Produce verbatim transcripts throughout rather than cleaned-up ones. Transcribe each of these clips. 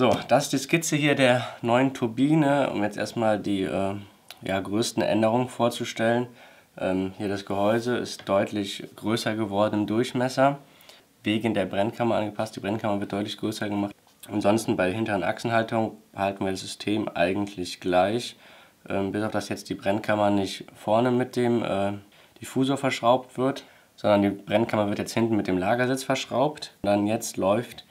So, das ist die Skizze hier der neuen Turbine, um jetzt erstmal die äh, ja, größten Änderungen vorzustellen. Ähm, hier das Gehäuse ist deutlich größer geworden im Durchmesser, wegen der Brennkammer angepasst. Die Brennkammer wird deutlich größer gemacht. Ansonsten bei der hinteren Achsenhaltung halten wir das System eigentlich gleich, ähm, bis auf dass jetzt die Brennkammer nicht vorne mit dem äh, Diffusor verschraubt wird, sondern die Brennkammer wird jetzt hinten mit dem Lagersitz verschraubt. Und dann jetzt läuft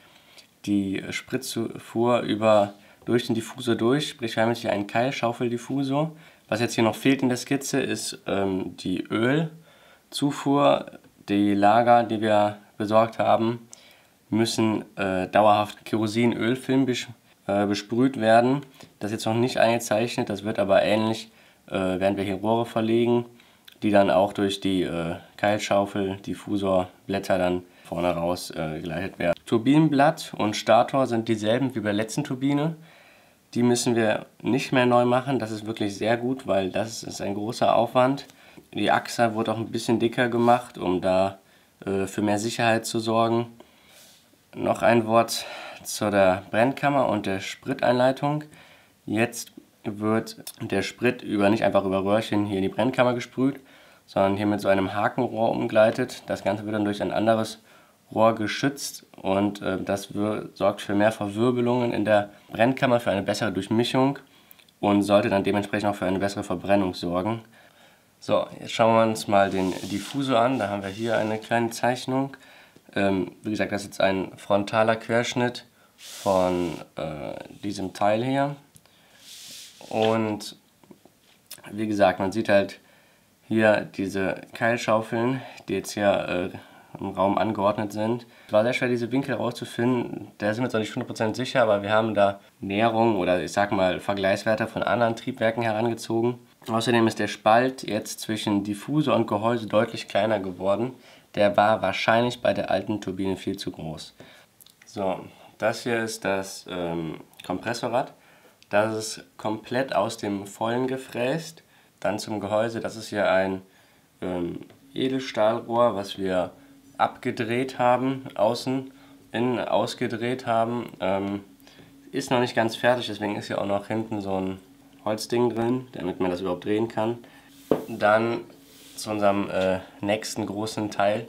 die Spritzfuhr über durch den Diffusor durch, sprich wir haben jetzt hier einen Keilschaufeldiffusor. Was jetzt hier noch fehlt in der Skizze ist ähm, die Ölzufuhr. Die Lager, die wir besorgt haben, müssen äh, dauerhaft Kerosinölfilm bes äh, besprüht werden. Das ist jetzt noch nicht eingezeichnet, das wird aber ähnlich, äh, während wir hier Rohre verlegen, die dann auch durch die äh, Keilschaufeldiffusorblätter dann vorne raus äh, geleitet werden. Turbinenblatt und Stator sind dieselben wie bei der letzten Turbine. Die müssen wir nicht mehr neu machen, das ist wirklich sehr gut, weil das ist ein großer Aufwand. Die Achse wurde auch ein bisschen dicker gemacht, um da äh, für mehr Sicherheit zu sorgen. Noch ein Wort zu der Brennkammer und der Spriteinleitung. Jetzt wird der Sprit über, nicht einfach über Röhrchen hier in die Brennkammer gesprüht, sondern hier mit so einem Hakenrohr umgeleitet. Das Ganze wird dann durch ein anderes Rohr geschützt und äh, das sorgt für mehr Verwirbelungen in der Brennkammer, für eine bessere Durchmischung und sollte dann dementsprechend auch für eine bessere Verbrennung sorgen. So, jetzt schauen wir uns mal den Diffusor an. Da haben wir hier eine kleine Zeichnung. Ähm, wie gesagt, das ist jetzt ein frontaler Querschnitt von äh, diesem Teil hier. Und wie gesagt, man sieht halt hier diese Keilschaufeln, die jetzt hier äh, im Raum angeordnet sind. Es war sehr schwer, diese Winkel herauszufinden. Da sind wir jetzt noch nicht hundert Prozent sicher, aber wir haben da Näherungen oder ich sag mal Vergleichswerte von anderen Triebwerken herangezogen. Außerdem ist der Spalt jetzt zwischen Diffusor und Gehäuse deutlich kleiner geworden. Der war wahrscheinlich bei der alten Turbine viel zu groß. So, das hier ist das ähm, Kompressorrad. Das ist komplett aus dem Vollen gefräst. Dann zum Gehäuse, das ist hier ein ähm, Edelstahlrohr, was wir abgedreht haben, außen, innen ausgedreht haben. Ähm, ist noch nicht ganz fertig, deswegen ist hier auch noch hinten so ein Holzding drin, damit man das überhaupt drehen kann. Dann zu unserem äh, nächsten großen Teil.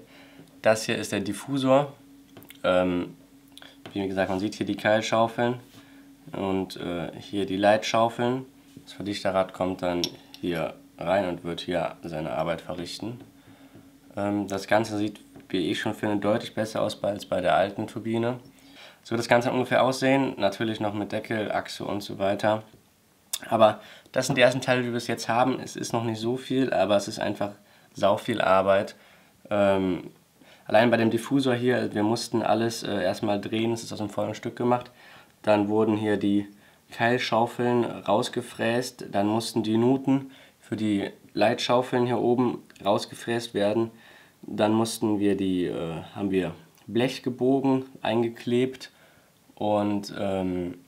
Das hier ist der Diffusor. Ähm, wie gesagt, man sieht hier die Keilschaufeln und äh, hier die Leitschaufeln. Das Verdichterrad kommt dann hier rein und wird hier seine Arbeit verrichten. Ähm, das Ganze sieht, wie ich schon finde, deutlich besser aus als bei der alten Turbine. So wird das Ganze ungefähr aussehen, natürlich noch mit Deckel, Achse und so weiter. Aber das sind die ersten Teile, die wir es jetzt haben. Es ist noch nicht so viel, aber es ist einfach sau viel Arbeit. Ähm, allein bei dem Diffusor hier, wir mussten alles äh, erstmal drehen, es ist aus einem vollen Stück gemacht. Dann wurden hier die Keilschaufeln rausgefräst, dann mussten die Nuten für die Leitschaufeln hier oben rausgefräst werden. Dann mussten wir die, äh, haben wir Blech gebogen, eingeklebt und ähm,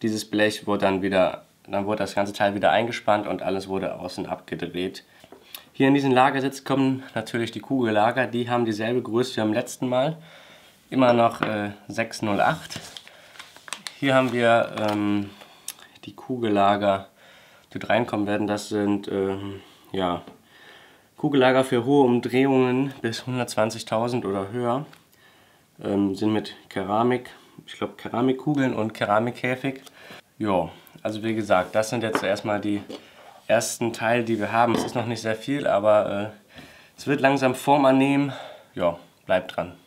dieses Blech wurde dann wieder, dann wurde das ganze Teil wieder eingespannt und alles wurde außen abgedreht. Hier in diesen Lagersitz kommen natürlich die Kugellager, die haben dieselbe Größe wie am letzten Mal, immer noch äh, sechs null acht. Hier haben wir ähm, die Kugellager, die reinkommen werden, das sind ähm, ja, Kugellager für hohe Umdrehungen bis hundertzwanzigtausend oder höher, ähm, sind mit Keramik, ich glaube Keramikkugeln und Keramikkäfig. Jo, also wie gesagt, das sind jetzt erstmal die ersten Teile, die wir haben. Es ist noch nicht sehr viel, aber äh, es wird langsam Form annehmen. Jo, bleibt dran.